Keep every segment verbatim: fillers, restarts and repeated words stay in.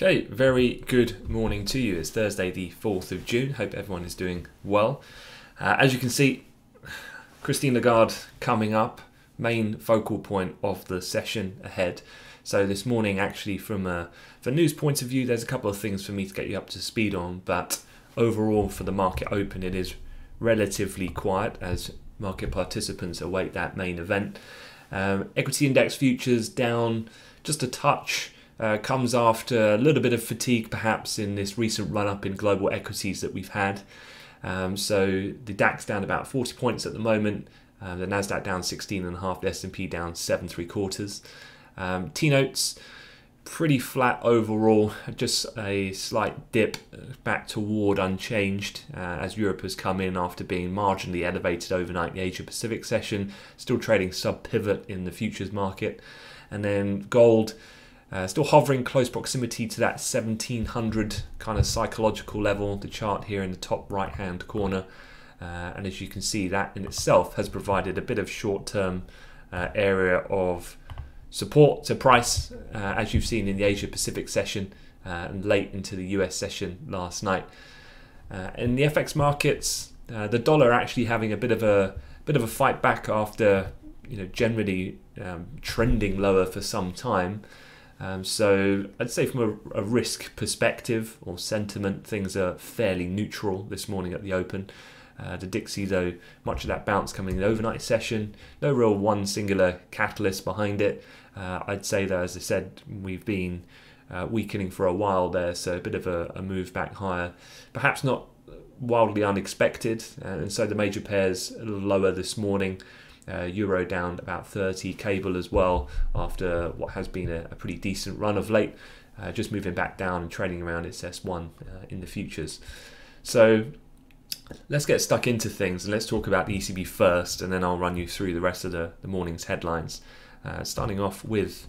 Okay, very good morning to you. It's Thursday the fourth of June. Hope everyone is doing well. Uh, as you can see, Christine Lagarde coming up, main focal point of the session ahead. So this morning, actually, from a, from a news point of view, there's a couple of things for me to get you up to speed on, but overall for the market open, it is relatively quiet as market participants await that main event. Um, equity index futures down just a touch. Uh, comes after a little bit of fatigue perhaps in this recent run-up in global equities that we've had. Um, so the DAX down about forty points at the moment, uh, the NASDAQ down sixteen and a half, the S and P down seven three quarters. Um, T-notes pretty flat overall, just a slight dip back toward unchanged uh, as Europe has come in after being marginally elevated overnight in the Asia Pacific session, still trading sub-pivot in the futures market. And then gold, Uh, still hovering close proximity to that seventeen hundred kind of psychological level, the chart here in the top right hand corner, uh, and as you can see, that in itself has provided a bit of short-term uh, area of support to price, uh, as you've seen in the Asia Pacific session uh, and late into the U S session last night. Uh, in the F X markets, uh, the dollar actually having a bit of a bit of a fight back after, you know, generally um, trending lower for some time. Um, so I'd say from a, a risk perspective or sentiment, things are fairly neutral this morning at the open. Uh, the Dixie, though, much of that bounce coming in the overnight session, no real one singular catalyst behind it. Uh, I'd say that, as I said, we've been uh, weakening for a while there, so a bit of a, a move back higher, perhaps not wildly unexpected. Uh, and so the major pairs a little lower this morning. Uh, Euro down about thirty, cable as well, after what has been a, a pretty decent run of late, uh, just moving back down and trading around its S one uh, in the futures. So let's get stuck into things and let's talk about the E C B first, and then I'll run you through the rest of the, the morning's headlines. Uh, starting off with,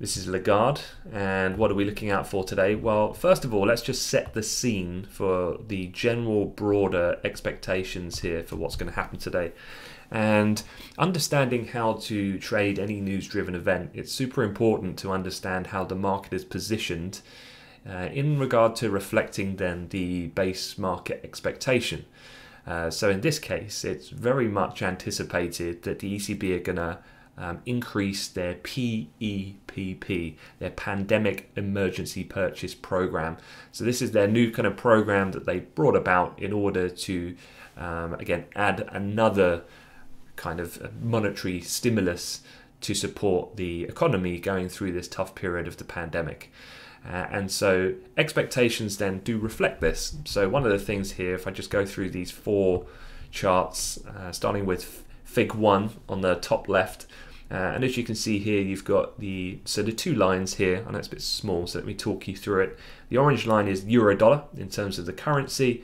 this is Lagarde, and what are we looking out for today? Well, first of all, let's just set the scene for the general broader expectations here for what's going to happen today. And understanding how to trade any news-driven event, it's super important to understand how the market is positioned uh, in regard to reflecting then the base market expectation. Uh, so in this case, it's very much anticipated that the E C B are going to um, increase their P E P P, their Pandemic Emergency Purchase Program. So this is their new kind of program that they brought about in order to, um, again, add another kind of monetary stimulus to support the economy going through this tough period of the pandemic. Uh, and so expectations then do reflect this. So one of the things here, if I just go through these four charts, uh, starting with fig one on the top left, uh, and as you can see here, you've got the, so the two lines here, I know it's a bit small, so let me talk you through it. The orange line is euro dollar in terms of the currency,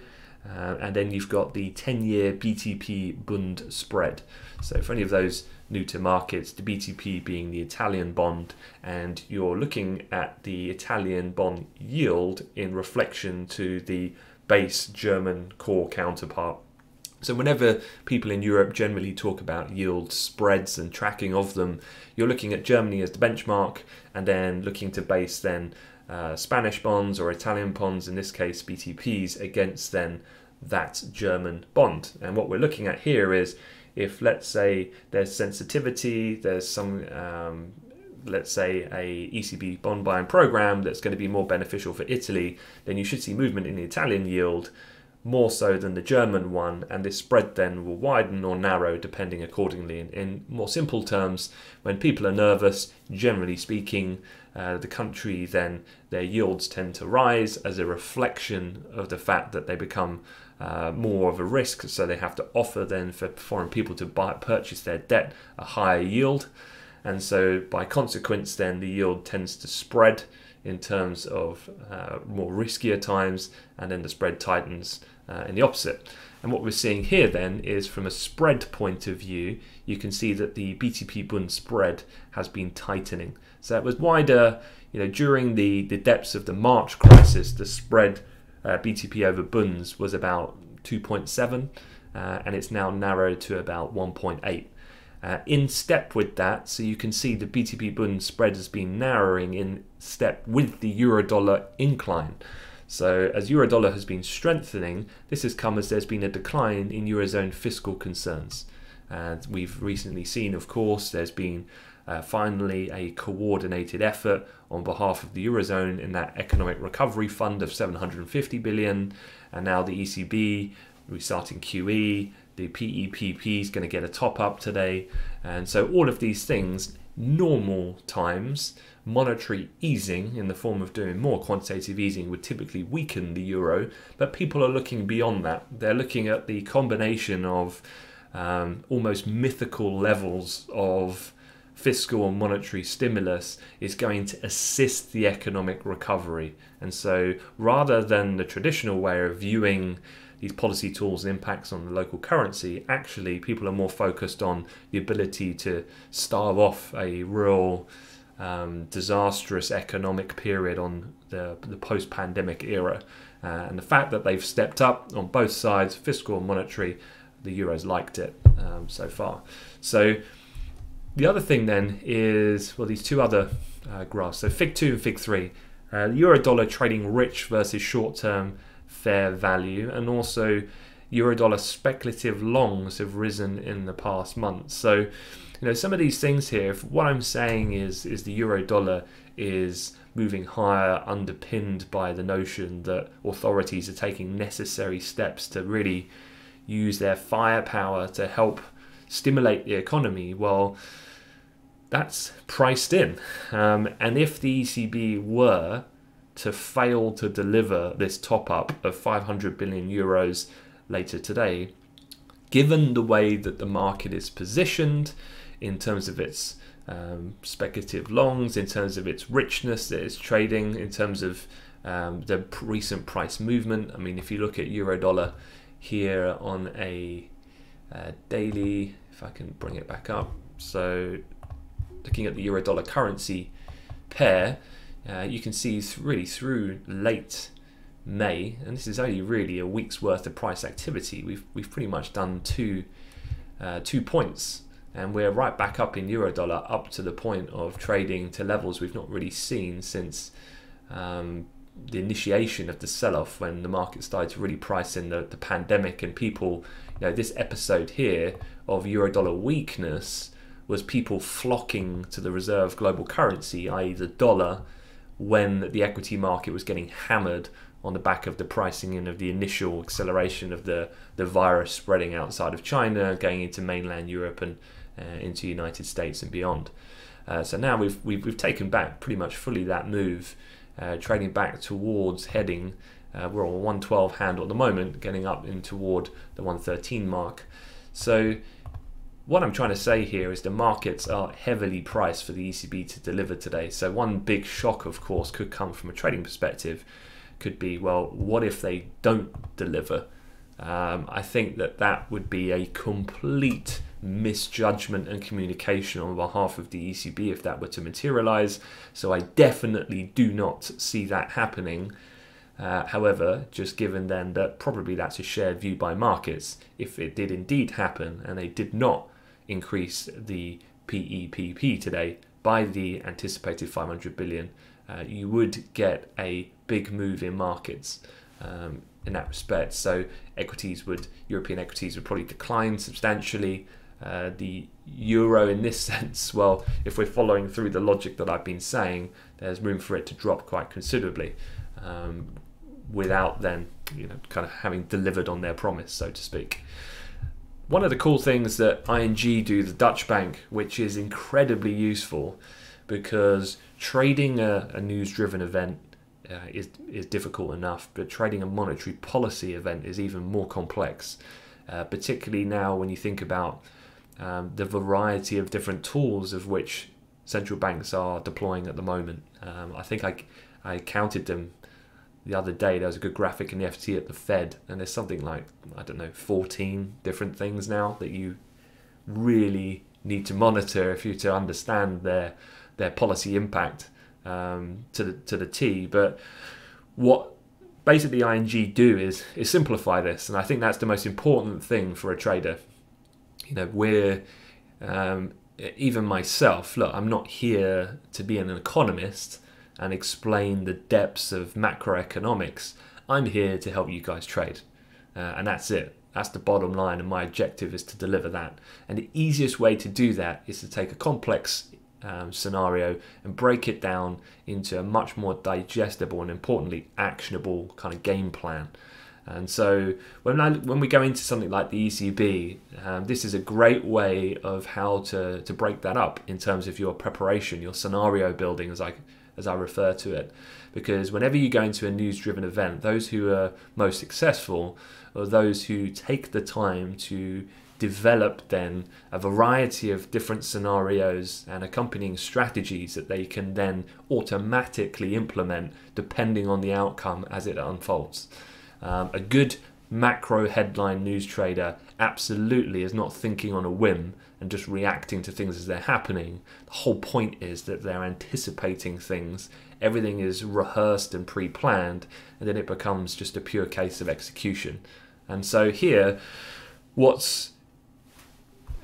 Uh, and then you've got the ten-year B T P Bund spread. So for any of those new to markets, the B T P being the Italian bond, and you're looking at the Italian bond yield in reflection to the base German core counterpart. So whenever people in Europe generally talk about yield spreads and tracking of them, you're looking at Germany as the benchmark and then looking to base then Uh, Spanish bonds or Italian bonds, in this case B T Ps, against then that German bond. And what we're looking at here is if, let's say, there's sensitivity, there's some, um, let's say, a E C B bond buying program that's going to be more beneficial for Italy, then you should see movement in the Italian yield more so than the German one, and this spread then will widen or narrow depending accordingly. In, in more simple terms, when people are nervous, generally speaking, uh, the country then, their yields tend to rise as a reflection of the fact that they become uh, more of a risk, so they have to offer then for foreign people to buy, purchase their debt, a higher yield, and so by consequence then the yield tends to spread in terms of uh, more riskier times, and then the spread tightens uh, in the opposite. And what we're seeing here then is, from a spread point of view, you can see that the B T P Bund spread has been tightening. So it was wider, you know, during the, the depths of the March crisis, the spread uh, B T P over Bunds was about two point seven, uh, and it's now narrowed to about one point eight. uh, in step with that. So you can see the B T P Bund spread has been narrowing in step with the euro dollar incline. So as euro dollar has been strengthening, this has come as there's been a decline in eurozone fiscal concerns. And we've recently seen, of course, there's been uh, finally a coordinated effort on behalf of the eurozone in that economic recovery fund of seven hundred fifty billion. And now the E C B restarting Q E, the P E P P is going to get a top up today. And so all of these things, normal times, monetary easing in the form of doing more quantitative easing would typically weaken the euro, but people are looking beyond that. They're looking at the combination of um, almost mythical levels of fiscal and monetary stimulus is going to assist the economic recovery. And so rather than the traditional way of viewing these policy tools and impacts on the local currency, actually people are more focused on the ability to starve off a real um, disastrous economic period on the, the post-pandemic era. Uh, and the fact that they've stepped up on both sides, fiscal and monetary, the euro's liked it um, so far. So the other thing then is, well, these two other uh, graphs, so Fig two and Fig three, uh, euro dollar trading rich versus short-term fair value, and also euro dollar speculative longs have risen in the past month. So you know, some of these things here, if what I'm saying is is the euro dollar is moving higher underpinned by the notion that authorities are taking necessary steps to really use their firepower to help stimulate the economy, well, that's priced in. Um, and if the E C B were to fail to deliver this top-up of five hundred billion euros later today, given the way that the market is positioned in terms of its um, speculative longs, in terms of its richness that it's trading, in terms of um, the recent price movement. I mean, if you look at euro dollar here on a uh, daily, if I can bring it back up, so looking at the euro dollar currency pair, Uh, you can see really through late May, and this is only really a week's worth of price activity. We've we've pretty much done two uh, two points, and we're right back up in euro dollar up to the point of trading to levels we've not really seen since um, the initiation of the sell-off, when the market started to really price in the, the pandemic, and people, you know, this episode here of euro dollar weakness was people flocking to the reserve global currency, that is the dollar, when the equity market was getting hammered on the back of the pricing in of the initial acceleration of the, the virus spreading outside of China, going into mainland Europe and uh, into the United States and beyond. Uh, so now we've, we've, we've taken back pretty much fully that move, uh, trading back towards heading, uh, we're on a one twelve handle at the moment, getting up in toward the one thirteen mark. So what I'm trying to say here is the markets are heavily priced for the E C B to deliver today. So one big shock, of course, could come from a trading perspective, could be, well, what if they don't deliver? Um, I think that that would be a complete misjudgment and communication on behalf of the E C B if that were to materialize. So I definitely do not see that happening. Uh, however, just given then that probably that's a shared view by markets, if it did indeed happen and they did not increase the P E P P today by the anticipated five hundred billion, uh, you would get a big move in markets um, in that respect. So equities would, European equities would probably decline substantially. Uh, the euro in this sense, well, if we're following through the logic that I've been saying, there's room for it to drop quite considerably um, without then, you know, kind of having delivered on their promise, so to speak. One of the cool things that I N G do, the Dutch bank, which is incredibly useful, because trading a, a news-driven event uh, is, is difficult enough, but trading a monetary policy event is even more complex, uh, particularly now when you think about um, the variety of different tools of which central banks are deploying at the moment. Um, I think I, I counted them the other day. There was a good graphic in the F T at the Fed, and there's something like, I don't know, fourteen different things now that you really need to monitor if you're to understand their their policy impact um, to the to the T. But what basically I N G do is is simplify this, and I think that's the most important thing for a trader. You know, we're um, even myself, look, I'm not here to be an economist and explain the depths of macroeconomics. I'm here to help you guys trade, uh, and that's it. That's the bottom line, and my objective is to deliver that. And the easiest way to do that is to take a complex um, scenario and break it down into a much more digestible and, importantly, actionable kind of game plan. And so when, I, when we go into something like the E C B, um, this is a great way of how to, to break that up in terms of your preparation, your scenario building, as I, as I refer to it. Because whenever you go into a news-driven event, those who are most successful or those who take the time to develop then a variety of different scenarios and accompanying strategies that they can then automatically implement depending on the outcome as it unfolds. Um, a good macro headline news trader absolutely is not thinking on a whim and just reacting to things as they're happening. The whole point is that they're anticipating things. Everything is rehearsed and pre-planned, and then it becomes just a pure case of execution. And so here, what's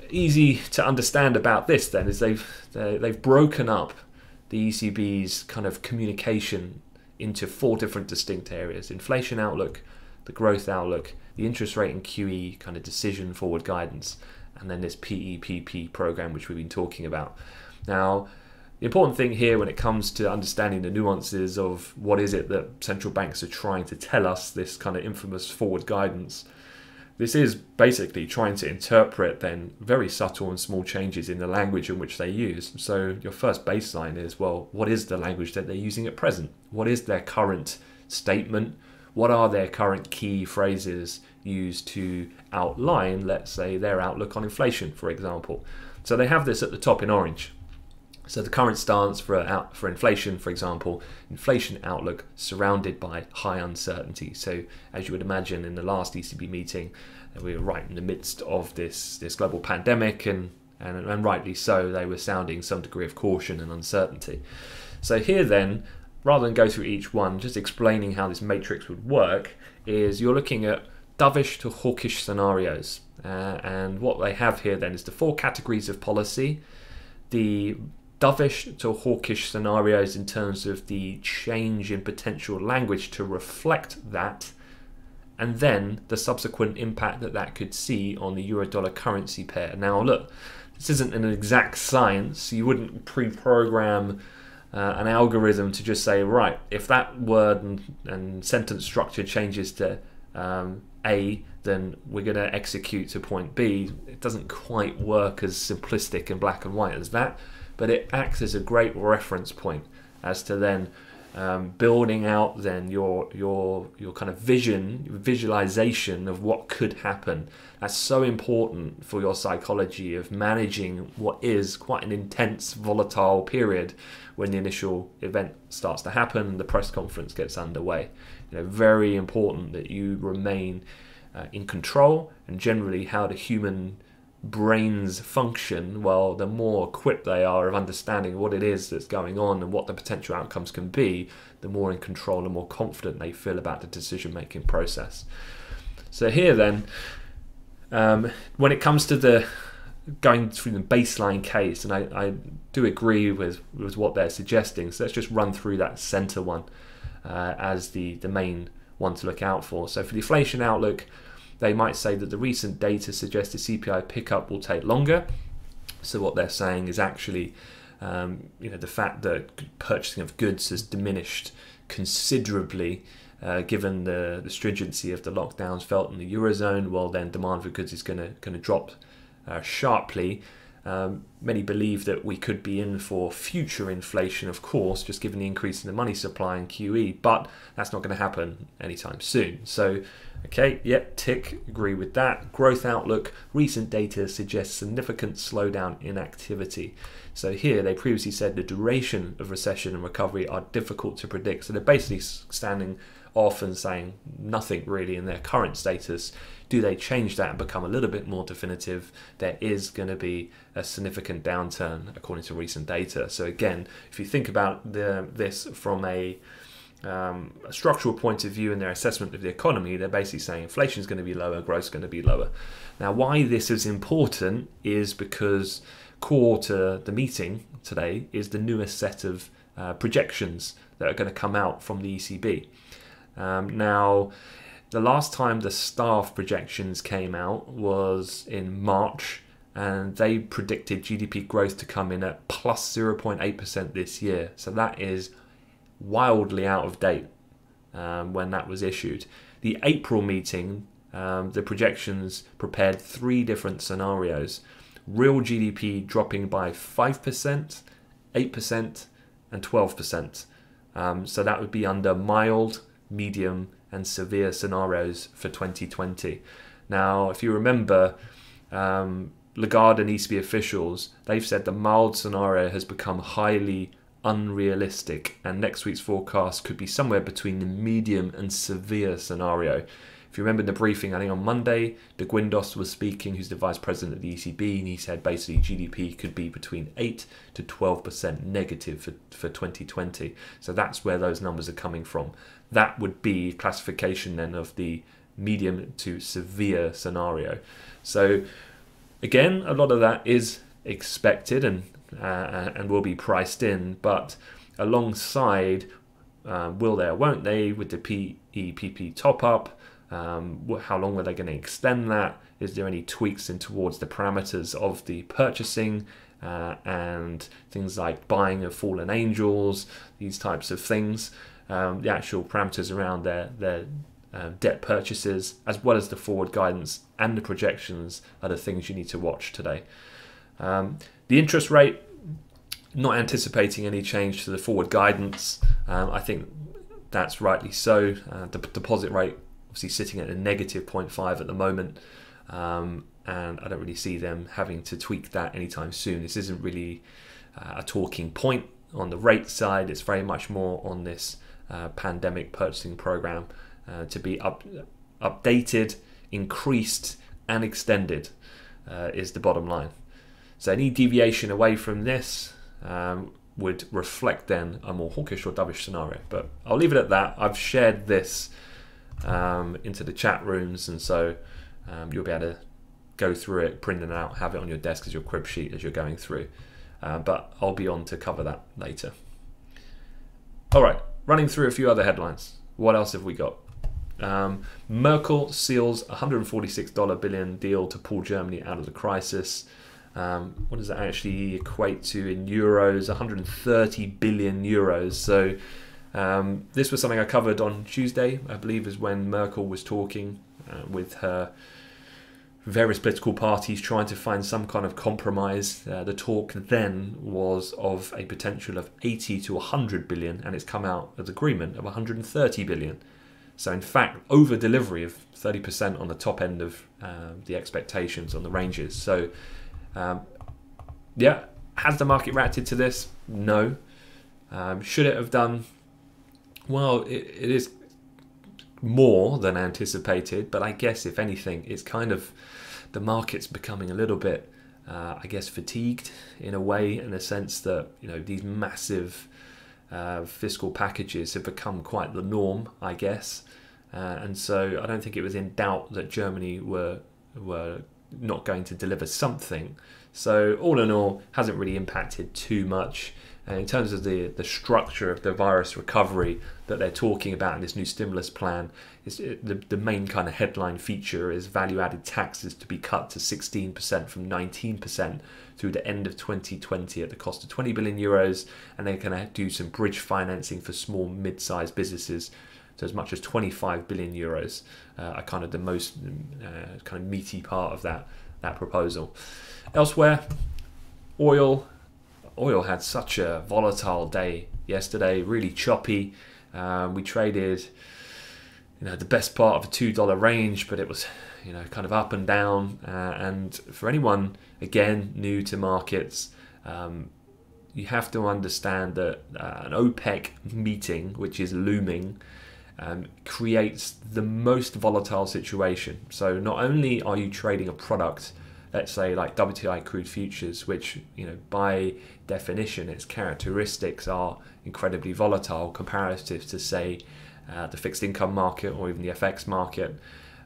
easy to understand about this then is they've they've broken up the E C B's kind of communication into four different distinct areas: inflation outlook, the growth outlook, the interest rate and Q E kind of decision forward guidance, and then this P E P P program which we've been talking about. Now, the important thing here when it comes to understanding the nuances of what is it that central banks are trying to tell us, this kind of infamous forward guidance, this is basically trying to interpret then very subtle and small changes in the language in which they use. So your first baseline is, well, what is the language that they're using at present? What is their current statement? What are their current key phrases used to outline, let's say, their outlook on inflation, for example? So they have this at the top in orange. So the current stance for, out, for inflation, for example, inflation outlook surrounded by high uncertainty. So as you would imagine, in the last E C B meeting, we were right in the midst of this, this global pandemic, and, and, and rightly so, they were sounding some degree of caution and uncertainty. So here then, rather than go through each one, just explaining how this matrix would work, is you're looking at dovish to hawkish scenarios. Uh, and what they have here then is the four categories of policy, the dovish to hawkish scenarios in terms of the change in potential language to reflect that, and then the subsequent impact that that could see on the euro-dollar currency pair. Now look, this isn't an exact science. You wouldn't pre-program uh, an algorithm to just say, right, if that word and, and sentence structure changes to um, A, then we're going to execute to point B. It doesn't quite work as simplistic and black and white as that, but it acts as a great reference point as to then um, building out then your your your kind of vision, visualization of what could happen. That's so important for your psychology of managing what is quite an intense, volatile period when the initial event starts to happen and the press conference gets underway. You know, very important that you remain uh, in control, and generally how the human brains function, well, the more equipped they are of understanding what it is that's going on and what the potential outcomes can be, the more in control and more confident they feel about the decision-making process. So here then, um, when it comes to the going through the baseline case, and I, I do agree with, with what they're suggesting, so let's just run through that center one uh, as the, the main one to look out for. So for the inflation outlook, they might say that the recent data suggests the C P I pickup will take longer. So what they're saying is actually, um, you know, the fact that purchasing of goods has diminished considerably, uh, given the, the stringency of the lockdowns felt in the Eurozone, well then demand for goods is gonna, gonna drop uh, sharply. Um, many believe that we could be in for future inflation, of course, just given the increase in the money supply and Q E, but that's not going to happen anytime soon. So, okay, yep, tick, agree with that. Growth outlook, recent data suggests significant slowdown in activity. So here they previously said the duration of recession and recovery are difficult to predict. So they're basically standing off and saying nothing really in their current status. Do they change that and become a little bit more definitive? There is going to be a significant downturn according to recent data. So again, if you think about the, this from a um, a structural point of view in their assessment of the economy, they're basically saying inflation is going to be lower, growth is going to be lower. Now, why this is important is because core to the meeting today is the newest set of uh, projections that are going to come out from the E C B. Um, now, the last time the staff projections came out was in March, and they predicted G D P growth to come in at plus zero point eight percent this year. So that is wildly out of date um, when that was issued. The April meeting, um, the projections prepared three different scenarios. Real G D P dropping by five percent, eight percent, and twelve percent. Um, so that would be under mild, medium, and severe scenarios for twenty twenty. Now, if you remember, um, Lagarde and E C B officials, they've said the mild scenario has become highly unrealistic, and next week's forecast could be somewhere between the medium and severe scenario. If you remember in the briefing, I think on Monday, De Guindos was speaking, who's the vice president of the E C B, and he said basically G D P could be between eight to twelve percent negative for, for twenty twenty. So that's where those numbers are coming from. That would be classification then of the medium to severe scenario. So again, a lot of that is expected and uh, and will be priced in, but alongside uh, will they or won't they with the P E P P top up? Um, how long are they going to extend that? Is there any tweaks in towards the parameters of the purchasing uh, and things like buying of fallen angels, these types of things, um, the actual parameters around their their uh, debt purchases, as well as the forward guidance and the projections are the things you need to watch today. Um, the interest rate, not anticipating any change to the forward guidance. Um, I think that's rightly so. Uh, the deposit rate obviously sitting at a negative zero point five at the moment, um, and I don't really see them having to tweak that anytime soon. This isn't really uh, a talking point on the rate side. It's very much more on this uh, pandemic purchasing program uh, to be up, updated, increased, and extended uh, is the bottom line. So any deviation away from this um, would reflect then a more hawkish or dovish scenario. But I'll leave it at that. I've shared this Um, into the chat rooms, and so um, you'll be able to go through it, print it out, have it on your desk as your crib sheet as you're going through, uh, but I'll be on to cover that later. Alright, running through a few other headlines. What else have we got? Um, Merkel seals one hundred forty-six billion dollar deal to pull Germany out of the crisis. Um, what does that actually equate to in euros? one hundred thirty billion euros. So Um, this was something I covered on Tuesday, I believe, is when Merkel was talking uh, with her various political parties trying to find some kind of compromise. Uh, the talk then was of a potential of eighty to one hundred billion, and it's come out as agreement of one hundred thirty billion. So in fact, over delivery of thirty percent on the top end of uh, the expectations on the ranges. So um, yeah, has the market reacted to this? No. Um, should it have done? Well, it, it is more than anticipated, but I guess if anything, it's kind of the market's becoming a little bit, uh, I guess, fatigued in a way, in a sense that, you know, these massive uh, fiscal packages have become quite the norm, I guess, uh, and so I don't think it was in doubt that Germany were were not going to deliver something. So all in all, hasn't really impacted too much. And in terms of the, the structure of the virus recovery that they're talking about in this new stimulus plan, it's, it, the, the main kind of headline feature is value-added taxes to be cut to sixteen percent from nineteen percent through the end of twenty twenty at the cost of twenty billion euros, and they're going to do some bridge financing for small, mid-sized businesses to as much as twenty-five billion euros, uh, are kind of the most uh, kind of meaty part of that, that proposal. Elsewhere, oil... Oil had such a volatile day yesterday, really choppy. Um, we traded, you know, the best part of a two dollar range, but it was, you know, kind of up and down. Uh, and for anyone, again, new to markets, um, you have to understand that uh, an OPEC meeting, which is looming, um, creates the most volatile situation. So not only are you trading a product let's say like W T I crude futures, which, you know, by definition, its characteristics are incredibly volatile comparative to, say, uh, the fixed income market or even the F X market.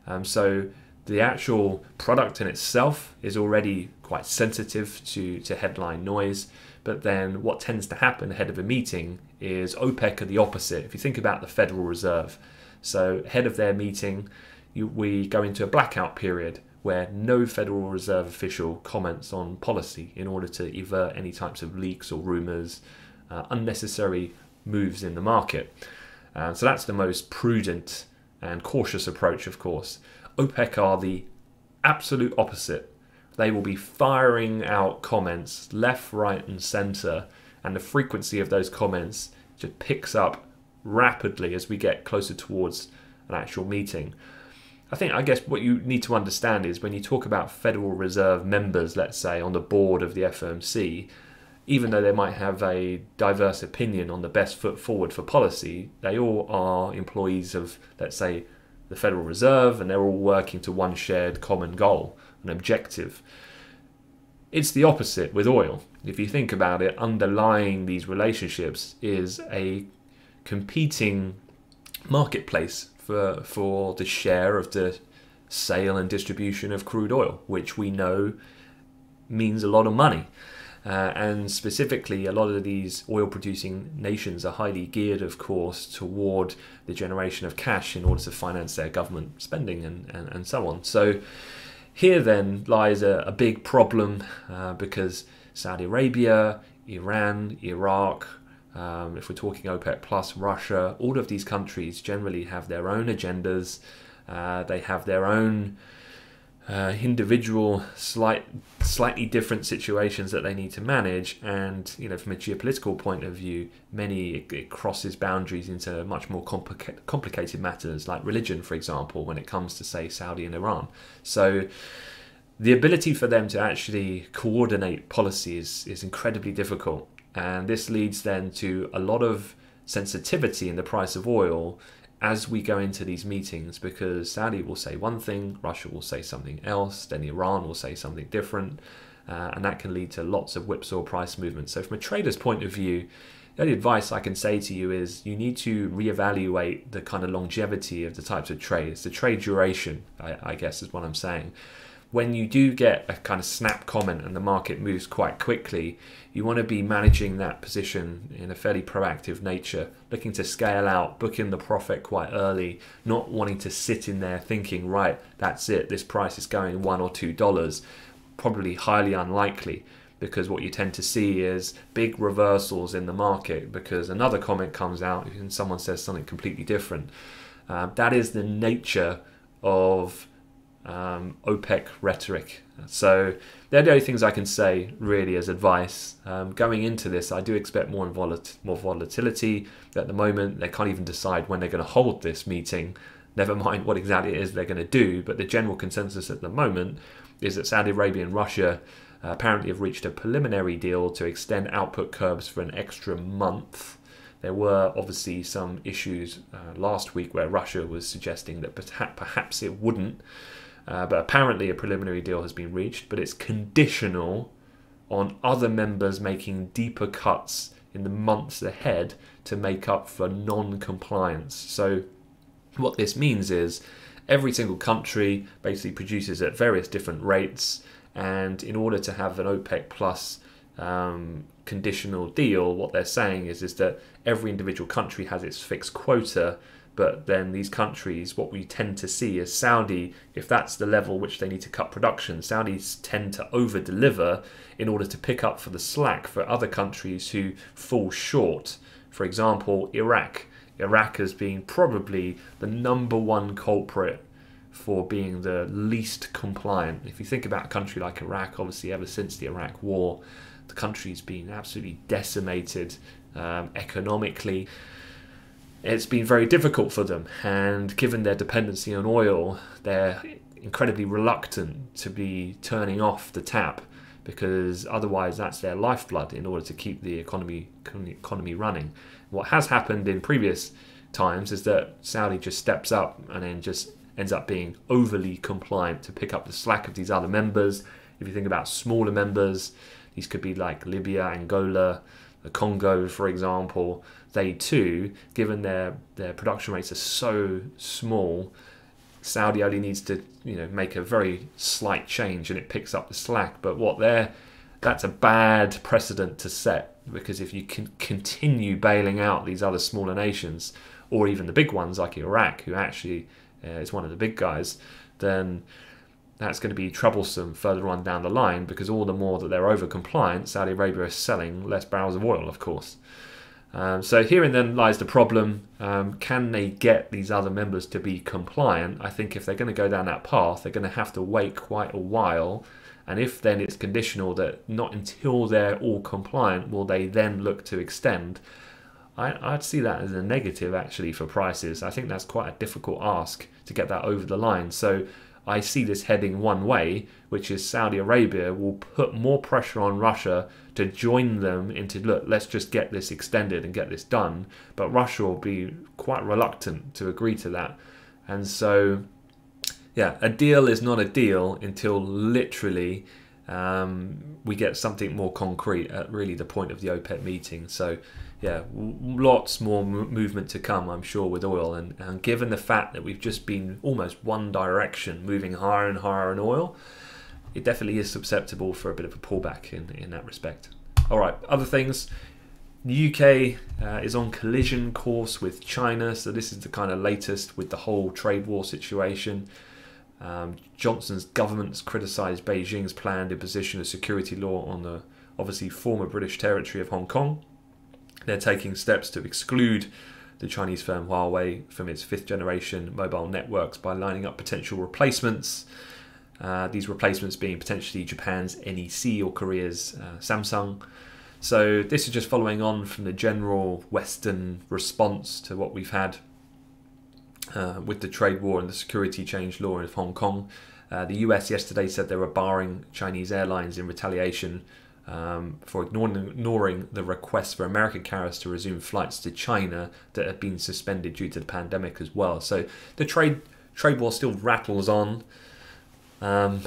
Um, so the actual product in itself is already quite sensitive to, to headline noise. But then what tends to happen ahead of a meeting is OPEC are the opposite. If you think about the Federal Reserve, so ahead of their meeting, you, we go into a blackout period where no Federal Reserve official comments on policy in order to avert any types of leaks or rumors, uh, unnecessary moves in the market. Uh, so that's the most prudent and cautious approach, of course. OPEC are the absolute opposite. They will be firing out comments left, right, and center, and the frequency of those comments just picks up rapidly as we get closer towards an actual meeting. I think, I guess what you need to understand is when you talk about Federal Reserve members, let's say, on the board of the F O M C, even though they might have a diverse opinion on the best foot forward for policy, they all are employees of, let's say, the Federal Reserve, and they're all working to one shared common goal, an objective. It's the opposite with oil. If you think about it, underlying these relationships is a competing marketplace for, for the share of the sale and distribution of crude oil, which we know means a lot of money. Uh, and specifically, a lot of these oil-producing nations are highly geared, of course, toward the generation of cash in order to finance their government spending and, and, and so on. So here then lies a, a big problem uh, because Saudi Arabia, Iran, Iraq, um, if we're talking OPEC plus, Russia, all of these countries generally have their own agendas. Uh, they have their own Uh, individual slight slightly different situations that they need to manage, and you know, from a geopolitical point of view, many it, it crosses boundaries into much more complica complicated matters like religion, for example, when it comes to, say, Saudi and Iran. So the ability for them to actually coordinate policy is, is incredibly difficult, and this leads then to a lot of sensitivity in the price of oil as we go into these meetings, because Saudi will say one thing, Russia will say something else, then Iran will say something different, uh, and that can lead to lots of whipsaw price movements. So from a trader's point of view, the only advice I can say to you is you need to reevaluate the kind of longevity of the types of trades, the trade duration, I, I guess is what I'm saying. When you do get a kind of snap comment and the market moves quite quickly, you want to be managing that position in a fairly proactive nature, looking to scale out, booking the profit quite early, not wanting to sit in there thinking, right, that's it, this price is going one or two dollars. Probably highly unlikely, because what you tend to see is big reversals in the market because another comment comes out and someone says something completely different. Uh, that is the nature of Um, OPEC rhetoric. So they're the only things I can say really as advice. Um, going into this, I do expect more, volat more volatility. At the moment, they can't even decide when they're going to hold this meeting, never mind what exactly it is they're going to do. But the general consensus at the moment is that Saudi Arabia and Russia uh, apparently have reached a preliminary deal to extend output curbs for an extra month. There were obviously some issues uh, last week where Russia was suggesting that perhaps it wouldn't. Uh, but apparently a preliminary deal has been reached, but it's conditional on other members making deeper cuts in the months ahead to make up for non-compliance. So what this means is every single country basically produces at various different rates, and in order to have an OPEC plus um, conditional deal, what they're saying is, is that every individual country has its fixed quota. But then these countries, what we tend to see is Saudi, if that's the level which they need to cut production, Saudis tend to over-deliver in order to pick up for the slack for other countries who fall short. For example, Iraq. Iraq has been probably the number one culprit for being the least compliant. If you think about a country like Iraq, obviously ever since the Iraq War, the country's been absolutely decimated um, economically. It's been very difficult for them, and given their dependency on oil, they're incredibly reluctant to be turning off the tap, because otherwise that's their lifeblood in order to keep the economy economy running. What has happened in previous times is that Saudi just steps up and then just ends up being overly compliant to pick up the slack of these other members. If you think about smaller members, these could be like Libya, Angola, the Congo, for example. They too, given their, their production rates are so small, Saudi only needs to, you know, make a very slight change and it picks up the slack. But what they're, that's a bad precedent to set, because if you can continue bailing out these other smaller nations, or even the big ones like Iraq, who actually uh, is one of the big guys, then that's going to be troublesome further on down the line, because all the more that they're over compliant, Saudi Arabia is selling less barrels of oil, of course. Um, so herein then lies the problem. Um, can they get these other members to be compliant? I think if they're going to go down that path, they're going to have to wait quite a while. And if then it's conditional that not until they're all compliant will they then look to extend, I, I'd see that as a negative actually for prices. I think that's quite a difficult ask to get that over the line. So I see this heading one way, which is Saudi Arabia will put more pressure on Russia to join them into, look, let's just get this extended and get this done. But Russia will be quite reluctant to agree to that. And so, yeah, a deal is not a deal until literally um, we get something more concrete at really the point of the OPEC meeting. So, yeah, lots more movement to come, I'm sure, with oil. And, and given the fact that we've just been almost one direction, moving higher and higher in oil, it definitely is susceptible for a bit of a pullback in, in that respect. All right, other things. The U K uh, is on collision course with China. So this is the kind of latest with the whole trade war situation. Um, Johnson's government's criticised Beijing's planned imposition of security law on the obviously former British territory of Hong Kong. They're taking steps to exclude the Chinese firm Huawei from its fifth generation mobile networks by lining up potential replacements. Uh, these replacements being potentially Japan's N E C or Korea's uh, Samsung. So this is just following on from the general Western response to what we've had uh, with the trade war and the security change law in Hong Kong. Uh, the U S yesterday said they were barring Chinese airlines in retaliation Um, for ignoring, ignoring the request for American carriers to resume flights to China that had been suspended due to the pandemic as well. So the trade trade war still rattles on. Um,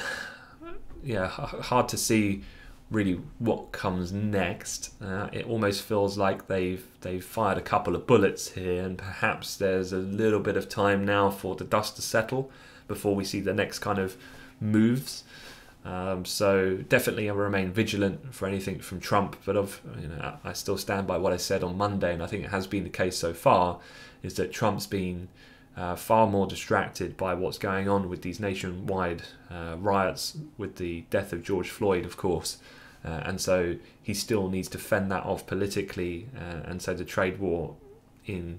yeah, hard to see really what comes next. Uh, it almost feels like they've they've fired a couple of bullets here, and perhaps there's a little bit of time now for the dust to settle before we see the next kind of moves. Um, so definitely I remain vigilant for anything from Trump, but I've, you know, I still stand by what I said on Monday, and I think it has been the case so far, is that Trump's been uh, far more distracted by what's going on with these nationwide uh, riots, with the death of George Floyd, of course, uh, and so he still needs to fend that off politically, uh, and so the trade war, in,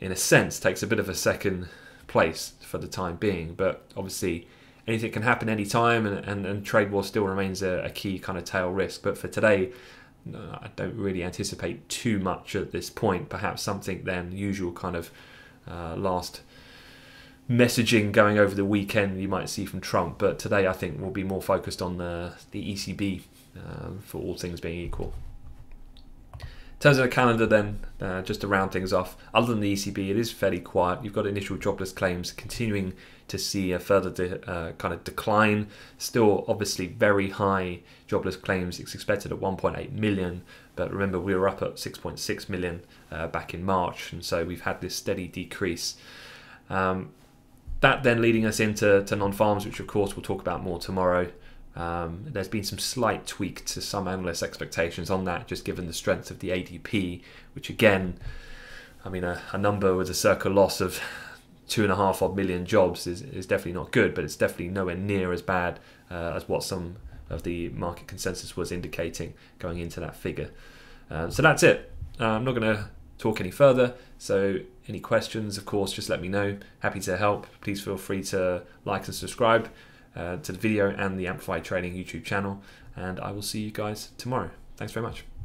in a sense, takes a bit of a second place for the time being, but obviously anything can happen any time, and, and, and trade war still remains a, a key kind of tail risk. But for today, no, I don't really anticipate too much at this point. Perhaps something then, usual kind of uh, last messaging going over the weekend you might see from Trump. But today I think we'll be more focused on the, the E C B um, for all things being equal. In terms of the calendar then, uh, just to round things off, other than the E C B, it is fairly quiet. You've got initial jobless claims continuing to see a further de uh, kind of decline. Still, obviously, very high jobless claims. It's expected at one point eight million, but remember, we were up at six point six million uh, back in March, and so we've had this steady decrease. Um, that then leading us into to non-farms, which, of course, we'll talk about more tomorrow. Um, there's been some slight tweak to some analysts' expectations on that, just given the strength of the A D P, which again, I mean, a, a number with a circa loss of two and a half odd million jobs is, is definitely not good, but it's definitely nowhere near as bad uh, as what some of the market consensus was indicating going into that figure. Um, so that's it. Uh, I'm not going to talk any further, so any questions, of course, just let me know. Happy to help. Please feel free to like and subscribe Uh, to the video and the Amplify Trading YouTube channel, and I will see you guys tomorrow. Thanks very much.